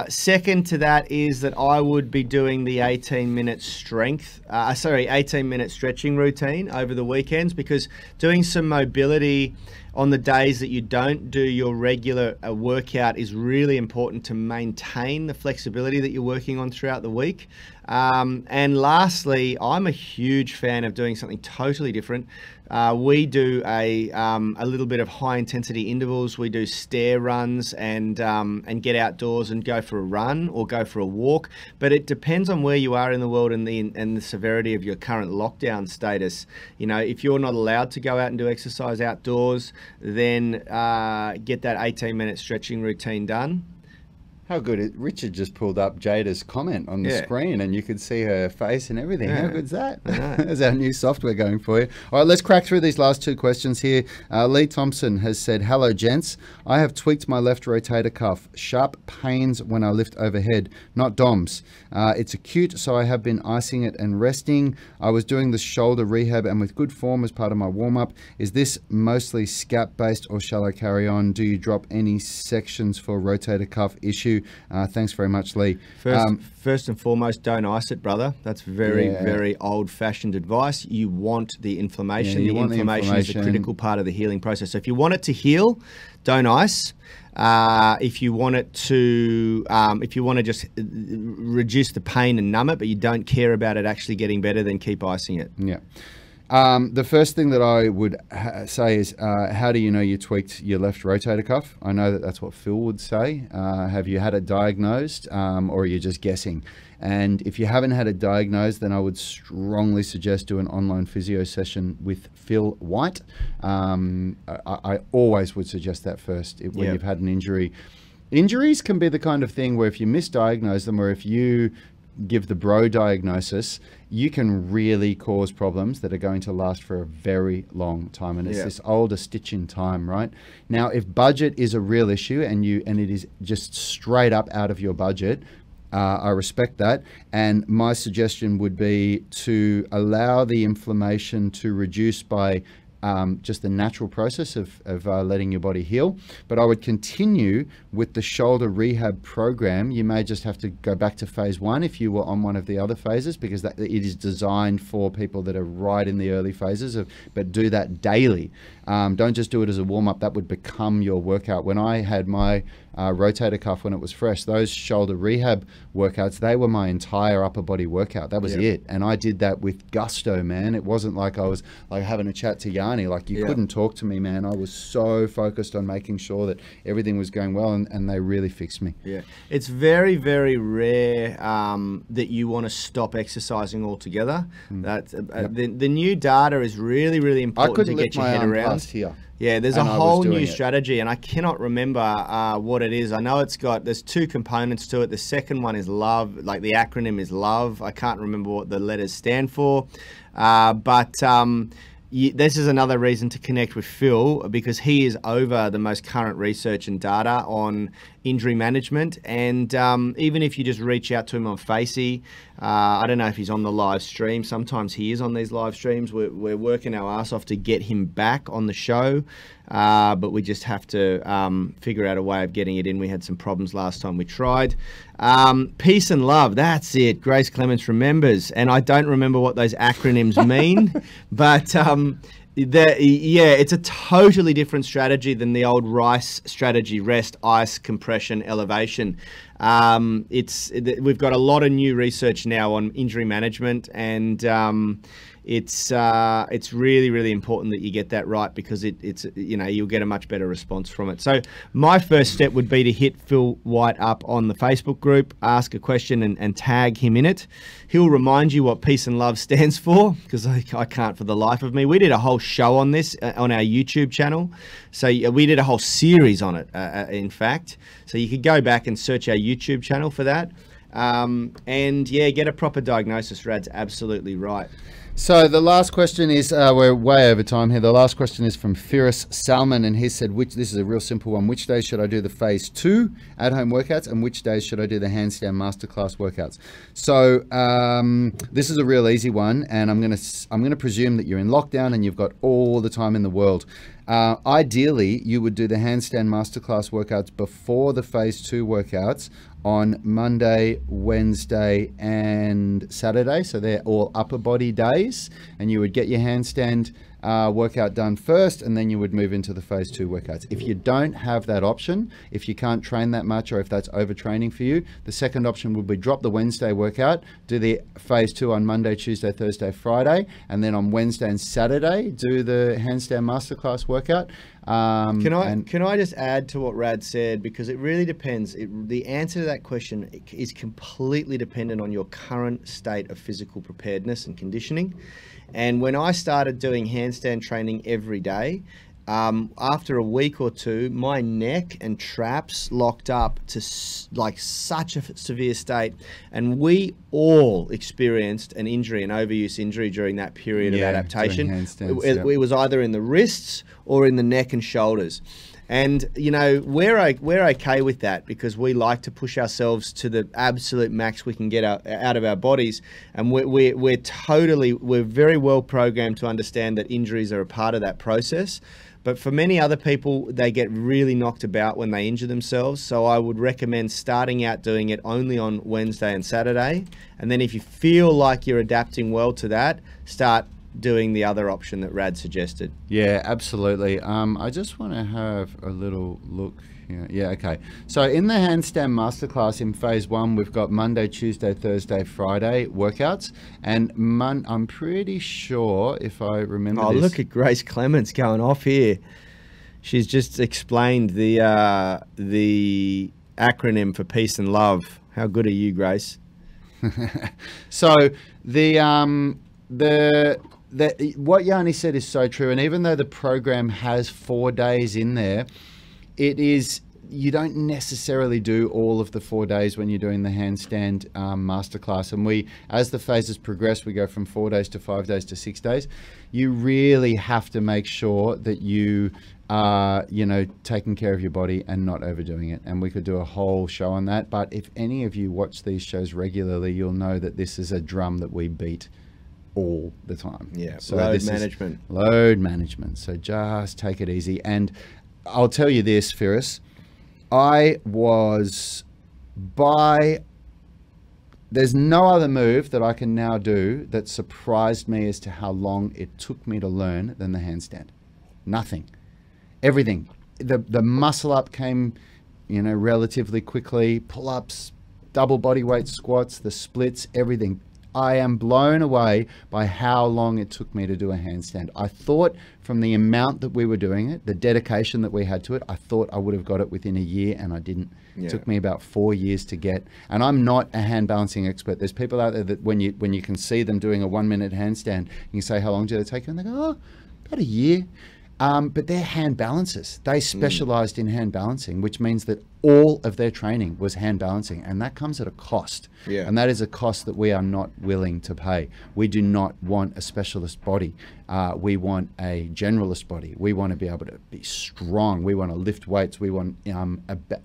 Second to that is that I would be doing the 18-minute strength, 18-minute stretching routine over the weekends, because doing some mobility on the days that you don't do your regular workout is really important to maintain the flexibility that you're working on throughout the week. And lastly, I'm a huge fan of doing something totally different. We do a little bit of high intensity intervals. We do stair runs and get outdoors and go for a run or go for a walk. But it depends on where you are in the world and the severity of your current lockdown status. You know, if you're not allowed to go out and do exercise outdoors, then get that 18-minute stretching routine done. How good is Richard just pulled up Jada's comment on the screen, and you could see her face and everything. How good's that? There's our new software going for you. All right, let's crack through these last two questions here. Lee Thompson has said, hello, gents. I have tweaked my left rotator cuff. Sharp pains when I lift overhead, not DOMS. It's acute, so I have been icing it and resting. I was doing the shoulder rehab and with good form as part of my warm-up. Is this mostly scap-based, or shall I carry on? Do you drop any sections for rotator cuff issue? Thanks very much, Lee. First and foremost, don't ice it, brother. That's very, very old-fashioned advice. You want the inflammation. The inflammation is a critical part of the healing process. So if you want it to heal, don't ice. If you want it to, if you want to just reduce the pain and numb it, but you don't care about it actually getting better, then keep icing it. Yeah. The first thing that I would say is, how do you know you tweaked your left rotator cuff? I know that that's what Phil would say. Have you had it diagnosed, or are you just guessing? And if you haven't had it diagnosed, then I would strongly suggest do an online physio session with Phil White. I always would suggest that first when you've had an injury. Injuries can be the kind of thing where if you misdiagnose them, or if you give the bro diagnosis, you can really cause problems that are going to last for a very long time. And it's this older stitch in time, right? Now, if budget is a real issue and it is just straight up out of your budget, I respect that. And my suggestion would be to allow the inflammation to reduce by just the natural process of letting your body heal. But I would continue with the shoulder rehab program. You may just have to go back to phase 1 if you were on one of the other phases, because that, it is designed for people that are right in the early phases of, but do that daily. Don't just do it as a warm-up. That would become your workout. When I had my rotator cuff, when it was fresh, those shoulder rehab workouts, they were my entire upper body workout. That was it. And I did that with gusto, man. It wasn't like I was like having a chat to Yanni. Like you couldn't talk to me, man. I was so focused on making sure that everything was going well, and they really fixed me. Yeah. It's very, very rare that you want to stop exercising altogether. That's the new data is really, really important to get your head around. Here. Yeah, there's a whole new strategy, and I cannot remember what it is. I know it's got, there's 2 components to it. The second one is LOVE, like the acronym is LOVE. I can't remember what the letters stand for, this is another reason to connect with Phil, because he is over the most current research and data on injury management. And even if you just reach out to him on Facey, I don't know if he's on the live stream. Sometimes he is on these live streams. We're working our ass off to get him back on the show, but we just have to figure out a way of getting it in. We had some problems last time we tried. Peace and love, that's it. Grace Clements remembers, and I don't remember what those acronyms mean, but yeah, it's a totally different strategy than the old RICE strategy: rest, ice, compression, elevation. We've got a lot of new research now on injury management, and it's really, really important that you get that right, because it's, you know, you'll get a much better response from it. So my first step would be to hit Phil White up on the Facebook group, ask a question, and tag him in it. He'll remind you what peace and love stands for, because I can't for the life of me. We did a whole show on this on our YouTube channel. So we did a whole series on it, in fact. So you could go back and search our YouTube channel for that. And yeah, get a proper diagnosis. Rad's absolutely right. So the last question is, we're way over time here. The last question is from Firas Salman, and he said, this is a real simple one. Which days should I do the phase 2 at-home workouts, and which days should I do the handstand masterclass workouts? So this is a real easy one, and I'm gonna presume that you're in lockdown and you've got all the time in the world. Ideally, you would do the handstand masterclass workouts before the phase 2 workouts on Monday, Wednesday, and Saturday. So they're all upper body days, and you would get your handstand workout done first, and then you would move into the phase 2 workouts. If you don't have that option, if you can't train that much, or if that's overtraining for you, the second option would be drop the Wednesday workout, do the phase 2 on Monday, Tuesday, Thursday, Friday, and then on Wednesday and Saturday, do the handstand masterclass workout. Can I just add to what Rad said, because it really depends. The answer to that question is completely dependent on your current state of physical preparedness and conditioning. And when I started doing handstand training every day, after a week or two, my neck and traps locked up to like such a severe state. And we all experienced an injury, an overuse injury during that period of adaptation. It was either in the wrists or in the neck and shoulders. And, you know, we're okay with that, because we like to push ourselves to the absolute max we can get out of our bodies. And we're very well programmed to understand that injuries are a part of that process. But for many other people, they get really knocked about when they injure themselves. So I would recommend starting out doing it only on Wednesday and Saturday. And then if you feel like you're adapting well to that, start doing the other option that Rad suggested. Yeah, absolutely. I just want to have a little look here. Yeah, okay. So in the handstand masterclass in phase 1, we've got Monday, Tuesday, Thursday, Friday workouts. And I'm pretty sure, if I remember this. Oh, look at Grace Clements going off here. She's just explained the acronym for peace and love. How good are you, Grace? So what Yanni said is so true, and even though the program has 4 days in there, it is you don't necessarily do all of the 4 days when you're doing the handstand masterclass. And we, as the phases progress, we go from 4 days to 5 days to 6 days. You really have to make sure that you are, you know, taking care of your body and not overdoing it. And we could do a whole show on that. But if any of you watch these shows regularly, you'll know that this is a drum that we beat all the time. Yeah, so load management. Load management. So just take it easy. And I'll tell you this, Firas, I was there's no other move that I can now do that surprised me as to how long it took me to learn than the handstand. Nothing. Everything. The muscle up came, you know, relatively quickly. Pull-ups, double body weight squats, the splits, everything. I am blown away by how long it took me to do a handstand. I thought from the amount that we were doing it, the dedication that we had to it, I thought I would have got it within a year, and I didn't. Yeah. It took me about 4 years to get, and I'm not a hand balancing expert. There's people out there that when you can see them doing a 1 minute handstand, you can say, how long did it take you? And they go, oh, about a year. But they're hand balancers. They specialized in hand balancing, which means that all of their training was hand balancing, and that comes at a cost. Yeah. And that is a cost that we are not willing to pay. We do not want a specialist body. We want a generalist body. We want to be able to be strong. We want to lift weights. We want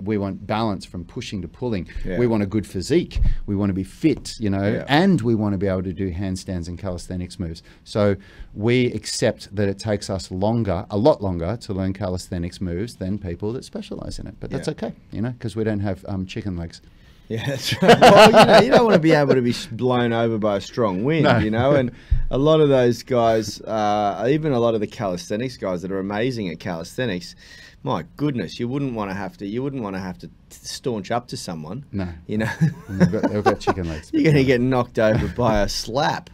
we want balance from pushing to pulling. Yeah. We want a good physique. We want to be fit, you know, yeah. And we want to be able to do handstands and calisthenics moves. So we accept that it takes us longer, a lot longer, to learn calisthenics moves than people that specialize in it, but that's okay, you know, because we don't have chicken legs. Yeah, that's right. Well, you know, you don't want to be able to be blown over by a strong wind, no. You know, and a lot of those guys, even a lot of the calisthenics guys that are amazing at calisthenics, my goodness, you wouldn't want to have to staunch up to someone. No, you know, they've got chicken legs. You're going to get knocked over by a slap.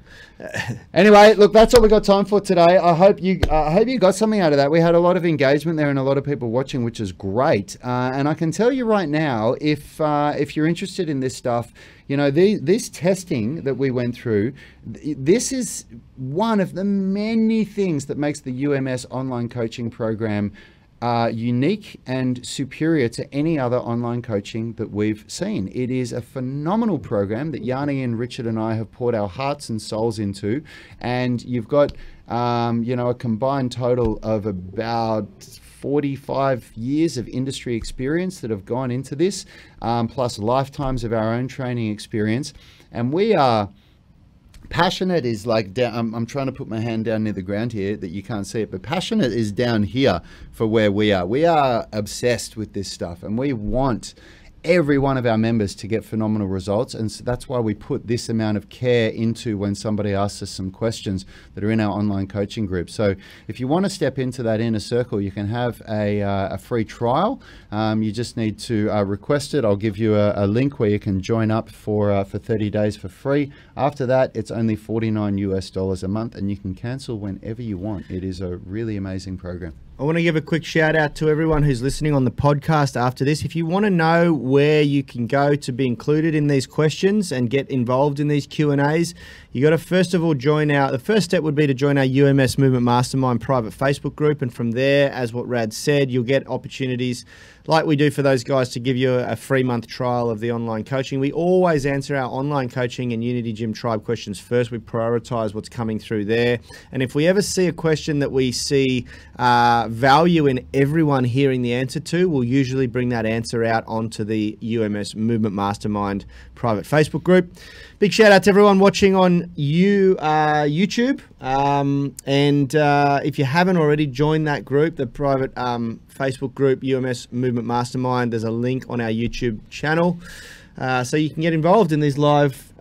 Anyway, look, that's all we got time for today. I hope you got something out of that. We had a lot of engagement there and a lot of people watching, which is great. And I can tell you right now, if you're interested in this stuff, you know, this testing that we went through, this is one of the many things that makes the UMS online coaching program unique and superior to any other online coaching that we've seen. It is a phenomenal program that Yanni and Richard and I have poured our hearts and souls into, and you've got you know, a combined total of about 45 years of industry experience that have gone into this, plus lifetimes of our own training experience. And we are passionate is like down, I'm trying to put my hand down near the ground here that you can't see it, but passionate is down here for where we are. We are obsessed with this stuff, and we want every one of our members to get phenomenal results. And so that's why we put this amount of care into when somebody asks us some questions that are in our online coaching group. So if you want to step into that inner circle, you can have a free trial. You just need to request it. I'll give you a link where you can join up for 30 days for free. After that, it's only $49 a month, and you can cancel whenever you want. It is a really amazing program. I want to give a quick shout out to everyone who's listening on the podcast after this. If you want to know where you can go to be included in these questions and get involved in these Q&As, you got to first of all the first step would be to join our UMS Movement Mastermind private Facebook group. And from there, as what Rad said, you'll get opportunities like we do for those guys to give you a free-month trial of the online coaching. We always answer our online coaching and Unity Gym Tribe questions first. We prioritize what's coming through there. And if we ever see a question that we see value in everyone hearing the answer to, we'll usually bring that answer out onto the UMS Movement Mastermind private Facebook group. Big shout out to everyone watching on YouTube. And if you haven't already joined that group, the private Facebook group, UMS Movement Mastermind, there's a link on our YouTube channel. So you can get involved in these live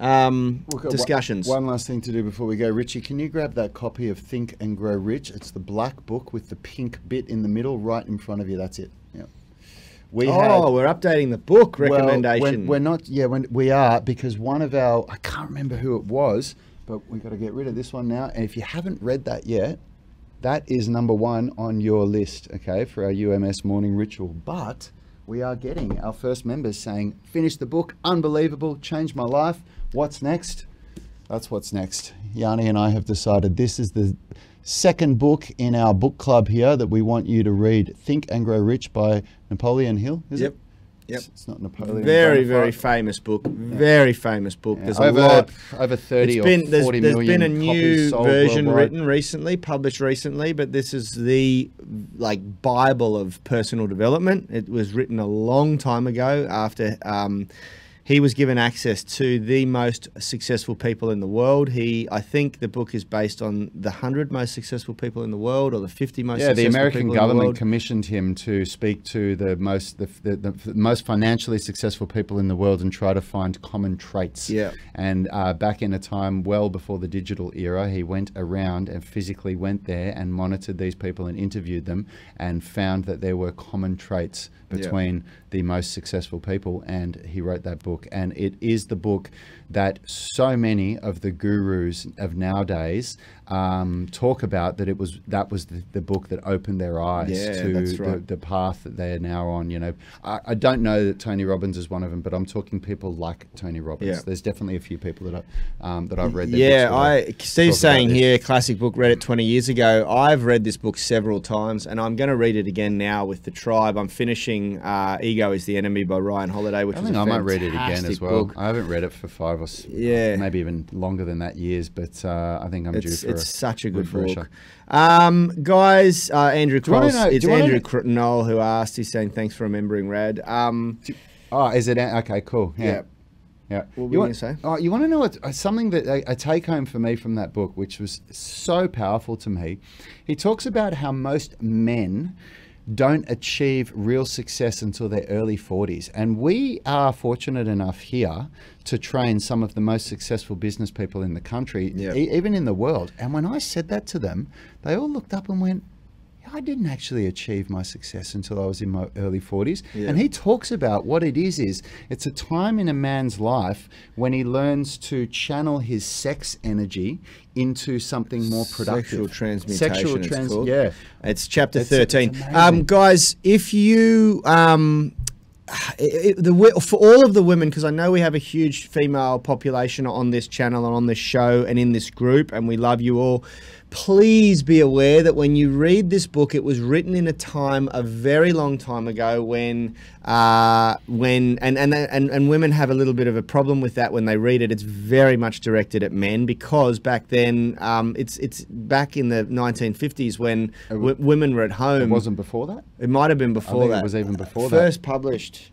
discussions. One last thing to do before we go. Richie, can you grab that copy of Think and Grow Rich? It's the black book with the pink bit in the middle right in front of you. That's it. Yep. We're updating the book recommendation. Well, we are, because one of our, I can't remember who it was, but we've got to get rid of this one now. And if you haven't read that yet, that is #1 on your list, okay, for our UMS morning ritual. But we are getting our first members saying, finish the book, unbelievable, changed my life. What's next? That's what's next. Yanni and I have decided this is the second book in our book club here that we want you to read. Think and Grow Rich by Napoleon Hill, is it? Yep. It's not Napoleon. Very famous book. Yeah. Very famous book. Yeah. There's over, a lot. Over 30 or 40 million. There's been a new version written recently, published recently, but this is the like Bible of personal development. It was written a long time ago after he was given access to the most successful people in the world. I think the book is based on the 100 most successful people in the world, or the 50 most successful people in the world. Yeah, the American government commissioned him to speak to the most financially successful people in the world and try to find common traits. Yeah. And back in a time well before the digital era, he went around and physically went there and monitored these people and interviewed them and found that there were common traits between the most successful people, and he wrote that book. And it is the book that so many of the gurus of nowadays talk about, that it was the book that opened their eyes to the path that they're now on. You know, I don't know that Tony Robbins is one of them, but I'm talking people like Tony Robbins. There's definitely a few people that I've read their Steve's saying here, classic book, read it 20 years ago. I've read this book several times, and I'm going to read it again now with the tribe. I'm finishing Ego is the Enemy by Ryan Holiday, which I think I might read it again as well. I haven't read it for 5 or maybe even longer than that years, but I think I'm due for it's such a good book. Guys, Andrew Kroll, it's Andrew Knoll who asked. He's saying thanks for remembering, Rad. Oh, is it? Okay, cool. Yeah. What were you going to say? Oh, you want to know what, something that I take home for me from that book, which was so powerful to me. He talks about how most men don't achieve real success until their early 40s. And we are fortunate enough here to train some of the most successful business people in the country, even in the world. And when I said that to them, they all looked up and went, I didn't actually achieve my success until I was in my early 40s. And he talks about what it is it's a time in a man's life when he learns to channel his sex energy into something more productive. Sexual transmutation. Sexual transmutation. It's chapter 13. Guys, if you for all of the women, because I know we have a huge female population on this channel and on this show and in this group, and we love you all. Please be aware that when you read this book, it was written in a time a very long time ago when women have a little bit of a problem with that when they read it. It's very much directed at men, because back then, it's back in the 1950s when women were at home. It wasn't before that? It might have been before that. It was even before that. First published.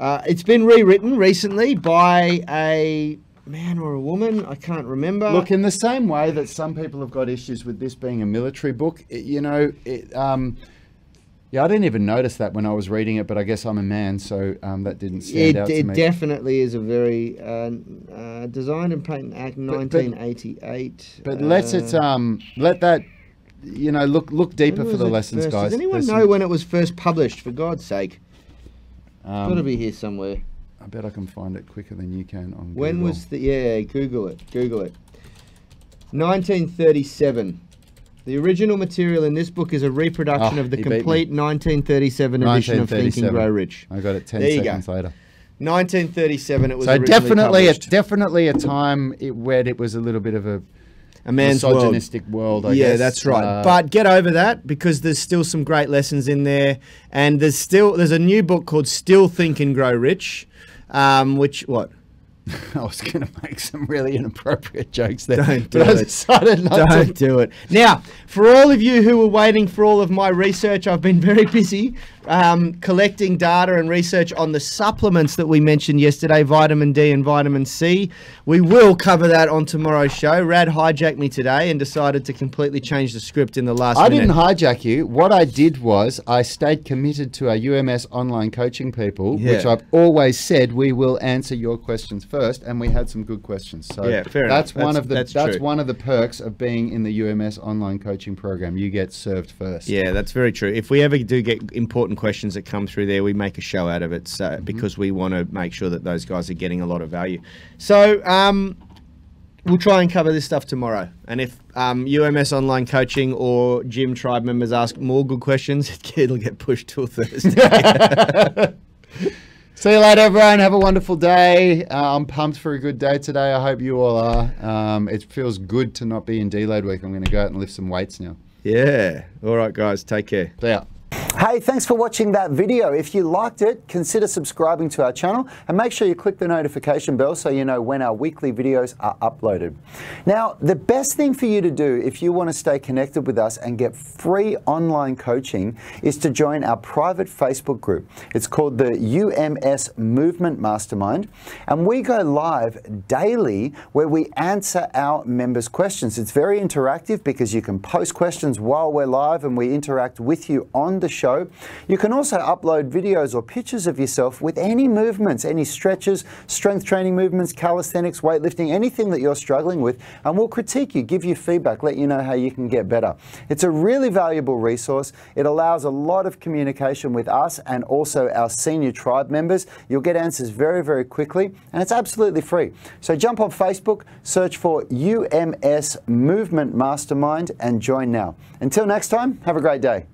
It's been rewritten recently by a man or a woman, I can't remember. Look, in the same way that some people have got issues with this being a military book, yeah, I didn't even notice that when I was reading it, but I guess I'm a man, so that didn't stand out to me. It definitely is a very designed and patent act, 1988. But let that, you know, look deeper for the lessons, guys. Does anyone know when it was first published, for God's sake? It's got to be here somewhere. I bet I can find it quicker than you can on Google. When was the... Yeah, Google it. Google it. 1937. The original material in this book is a reproduction of the complete 1937 edition of Think and Grow Rich. I got it 10 seconds later. 1937 it was originally published. So definitely a time where it was a little bit of a man's misogynistic world, I guess. Yeah, that's right. But get over that, because there's still some great lessons in there. And there's a new book called Still Think and Grow Rich. I was going to make some really inappropriate jokes there. Don't do it. Now, for all of you who were waiting for all of my research, I've been very busy collecting data and research on the supplements that we mentioned yesterday, vitamin D and vitamin C. We will cover that on tomorrow's show. Rad hijacked me today and decided to completely change the script in the last minute. I didn't hijack you. What I did was I stayed committed to our UMS online coaching people, which I've always said we will answer your questions first. And we had some good questions, so that's one of the perks of being in the UMS online coaching program. You get served first. Yeah, that's very true. If we ever do get important questions that come through there, we make a show out of it, so because we want to make sure that those guys are getting a lot of value. So we'll try and cover this stuff tomorrow, and if UMS online coaching or gym tribe members ask more good questions, it'll get pushed till Thursday. See you later, everyone. Have a wonderful day. I'm pumped for a good day today. I hope you all are. It feels good to not be in deload week. I'm going to go out and lift some weights now. Yeah. All right, guys. Take care. See ya. Hey, thanks for watching that video. If you liked it, consider subscribing to our channel and make sure you click the notification bell so you know when our weekly videos are uploaded. Now, the best thing for you to do if you want to stay connected with us and get free online coaching is to join our private Facebook group. It's called the UMS Movement Mastermind, and we go live daily where we answer our members' questions. It's very interactive because you can post questions while we're live and we interact with you on the show. You can also upload videos or pictures of yourself with any movements, any stretches, strength training movements, calisthenics, weightlifting, anything that you're struggling with, and we'll critique you, give you feedback, let you know how you can get better. It's a really valuable resource. It allows a lot of communication with us and also our senior tribe members. You'll get answers very, very quickly, and it's absolutely free. So jump on Facebook, search for UMS Movement Mastermind, and join now. Until next time, have a great day.